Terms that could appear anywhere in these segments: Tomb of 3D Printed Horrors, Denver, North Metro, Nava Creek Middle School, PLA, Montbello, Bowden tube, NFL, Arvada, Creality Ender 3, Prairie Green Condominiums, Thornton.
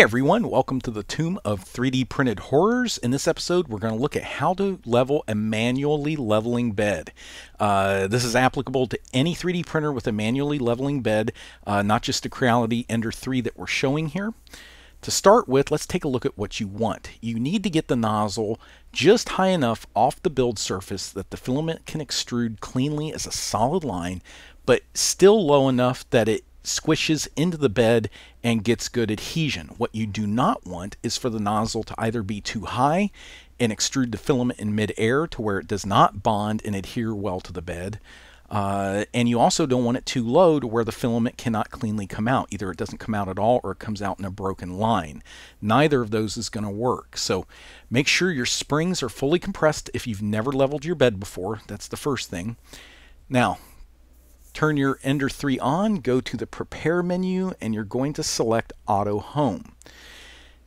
Hey everyone, welcome to the Tomb of 3D Printed Horrors. In this episode, we're going to look at how to level a manually leveling bed. This is applicable to any 3D printer with a manually leveling bed, not just the Creality Ender 3 that we're showing here. To start with, let's take a look at what you want. You need to get the nozzle just high enough off the build surface that the filament can extrude cleanly as a solid line, but still low enough that it squishes into the bed and gets good adhesion. What you do not want is for the nozzle to either be too high and extrude the filament in mid-air to where it does not bond and adhere well to the bed. And you also don't want it too low to where the filament cannot cleanly come out. Either it doesn't come out at all or it comes out in a broken line. Neither of those is going to work. So make sure your springs are fully compressed if you've never leveled your bed before. That's the first thing. Now, turn your Ender 3 on, go to the Prepare menu, and you're going to select Auto Home.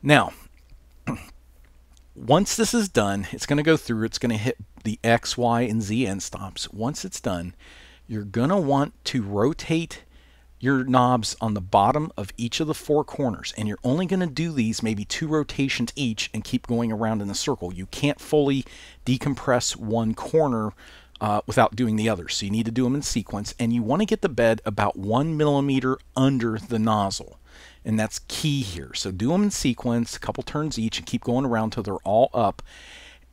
Now, once this is done, it's going to go through, it's going to hit the X, Y, and Z end stops. Once it's done, you're going to want to rotate your knobs on the bottom of each of the four corners, and you're only going to do these maybe two rotations each and keep going around in a circle. You can't fully decompress one corner without doing the others, so you need to do them in sequence, and you want to get the bed about 1 millimeter under the nozzle, and that's key here. So do them in sequence, a couple turns each, and keep going around till they're all up.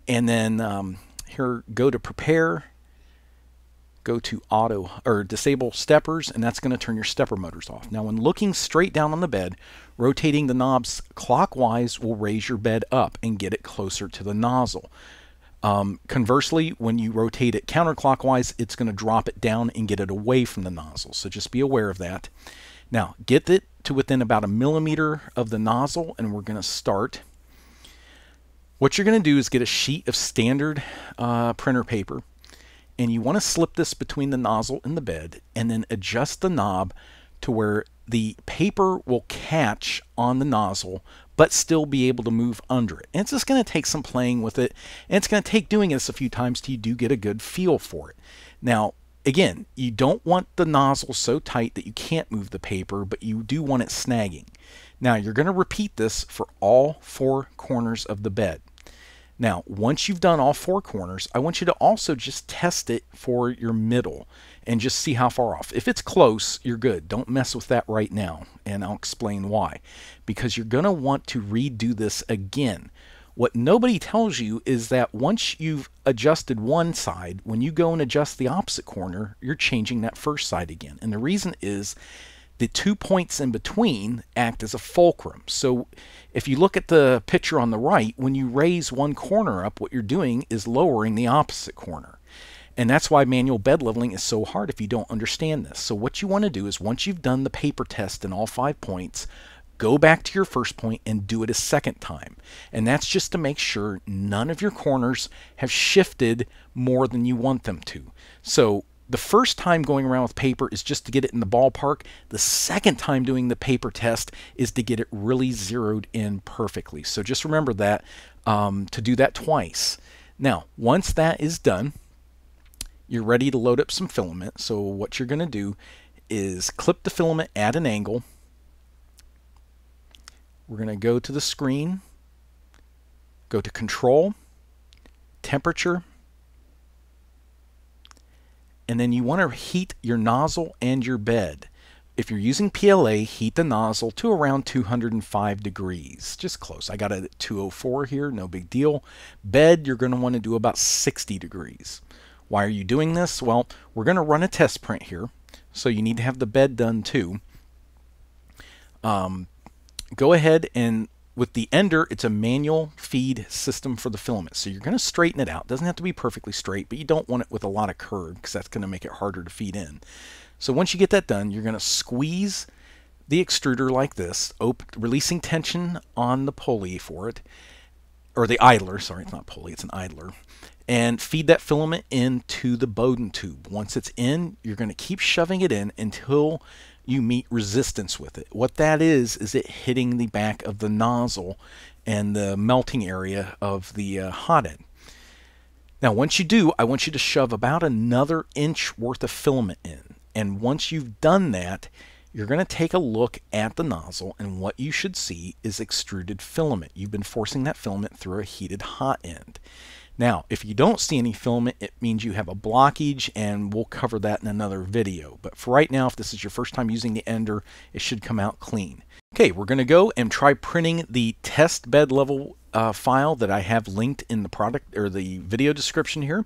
And then here, go to Prepare, go to Auto or Disable Steppers, and that's going to turn your stepper motors off. Now, when looking straight down on the bed, rotating the knobs clockwise will raise your bed up and get it closer to the nozzle. Conversely, when you rotate it counterclockwise, it's going to drop it down and get it away from the nozzle. So just be aware of that. Now, get it to within about 1 millimeter of the nozzle, and we're going to start. What you're going to do is get a sheet of standard printer paper, and you want to slip this between the nozzle and the bed, and then adjust the knob to where the paper will catch on the nozzle but still be able to move under it. And it's just going to take some playing with it, and it's going to take doing this a few times till you do get a good feel for it. Now, again, you don't want the nozzle so tight that you can't move the paper, but you do want it snagging. Now, you're going to repeat this for all four corners of the bed. Now, once you've done all four corners, I want you to also just test it for your middle and just see how far off. If it's close, you're good. Don't mess with that right now, and I'll explain why. Because you're going to want to redo this again. What nobody tells you is that once you've adjusted one side, when you go and adjust the opposite corner, you're changing that first side again. And the reason is the 2 points in between act as a fulcrum. So if you look at the picture on the right, when you raise one corner up, what you're doing is lowering the opposite corner. And that's why manual bed leveling is so hard if you don't understand this. So what you want to do is, once you've done the paper test in all 5 points, go back to your first point and do it a second time. And that's just to make sure none of your corners have shifted more than you want them to. So the first time going around with paper is just to get it in the ballpark. The second time doing the paper test is to get it really zeroed in perfectly. So just remember that to do that twice. Now, once that is done, you're ready to load up some filament. So what you're going to do is clip the filament at an angle. We're going to go to the screen, go to Control, Temperature, and then you want to heat your nozzle and your bed. If you're using PLA, heat the nozzle to around 205 degrees. Just close. I got it at 204 here, no big deal. Bed, you're going to want to do about 60 degrees. Why are you doing this? Well, we're going to run a test print here, so you need to have the bed done too. Go ahead and with the Ender, it's a manual feed system for the filament. So you're going to straighten it out. It doesn't have to be perfectly straight, but you don't want it with a lot of curve because that's going to make it harder to feed in. So once you get that done, you're going to squeeze the extruder like this, releasing tension on the pulley for it, or the idler. Sorry, it's not pulley, it's an idler. And feed that filament into the Bowden tube. Once it's in, you're going to keep shoving it in until you meet resistance with it. What that is it hitting the back of the nozzle and the melting area of the hot end. Now, once you do, I want you to shove about another inch worth of filament in. And once you've done that, you're going to take a look at the nozzle, and what you should see is extruded filament. You've been forcing that filament through a heated hot end. Now, if you don't see any filament, it means you have a blockage, and we'll cover that in another video. But for right now, if this is your first time using the Ender, it should come out clean. Okay, we're going to go and try printing the test bed level file that I have linked in the product or the video description here.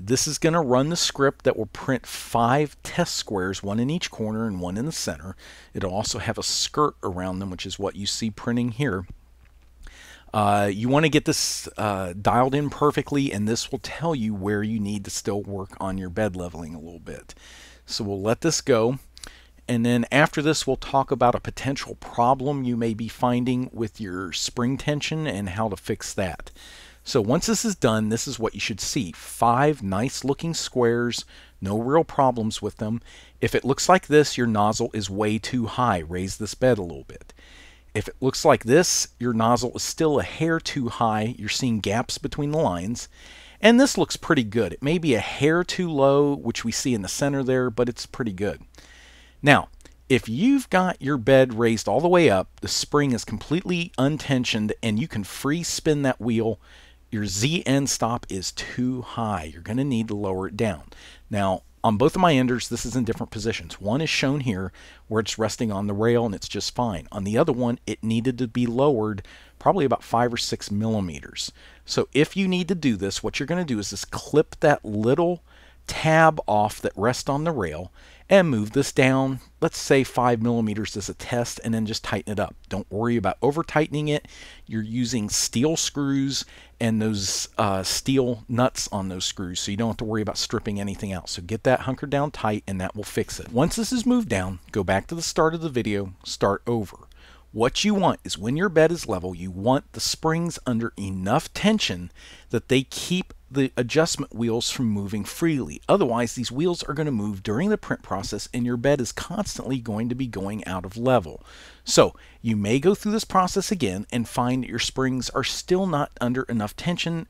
This is going to run the script that will print 5 test squares, one in each corner and one in the center. It'll also have a skirt around them, which is what you see printing here. You want to get this dialed in perfectly, and this will tell you where you need to still work on your bed leveling a little bit. So we'll let this go. And then after this, we'll talk about a potential problem you may be finding with your spring tension and how to fix that. So once this is done, this is what you should see. 5 nice looking squares, no real problems with them. If it looks like this, your nozzle is way too high. Raise this bed a little bit. If it looks like this, your nozzle is still a hair too high. You're seeing gaps between the lines. And this looks pretty good. It may be a hair too low, which we see in the center there, but it's pretty good. Now, if you've got your bed raised all the way up, the spring is completely untensioned, and you can free spin that wheel, your Z end stop is too high. You're going to need to lower it down. Now, on both of my enders, this is in different positions. One is shown here where it's resting on the rail and it's just fine. On the other one, it needed to be lowered probably about 5 or 6 millimeters. So if you need to do this, what you're going to do is just clip that little tab off that rests on the rail and move this down, let's say 5 millimeters as a test, and then just tighten it up. Don't worry about over tightening it. You're using steel screws and those steel nuts on those screws, so you don't have to worry about stripping anything else. So get that hunkered down tight and that will fix it. Once this is moved down, go back to the start of the video, start over. What you want is when your bed is level, you want the springs under enough tension that they keep the adjustment wheels from moving freely. Otherwise, these wheels are going to move during the print process and your bed is constantly going to be going out of level. So you may go through this process again and find that your springs are still not under enough tension.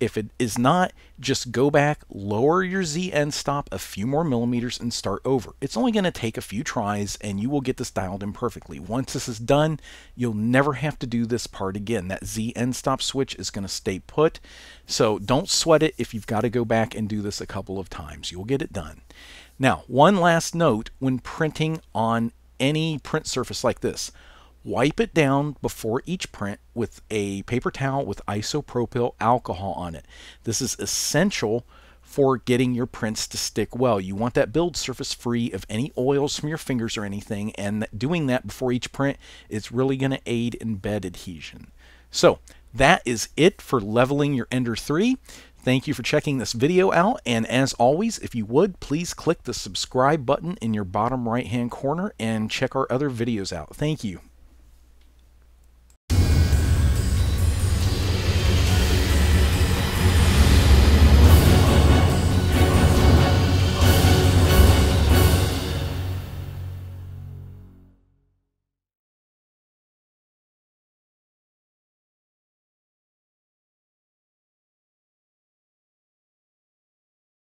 If it is not, just go back, lower your Z end stop a few more millimeters and start over. It's only going to take a few tries and you will get this dialed in perfectly. Once this is done, you'll never have to do this part again. That Z end stop switch is going to stay put. So don't sweat it if you've got to go back and do this a couple of times. You'll get it done. Now, one last note when printing on any print surface like this. Wipe it down before each print with a paper towel with isopropyl alcohol on it. This is essential for getting your prints to stick well. You want that build surface free of any oils from your fingers or anything, and doing that before each print is really going to aid in bed adhesion. So that is it for leveling your Ender 3. Thank you for checking this video out, and as always, if you would, please click the subscribe button in your bottom right hand corner and check our other videos out. Thank you.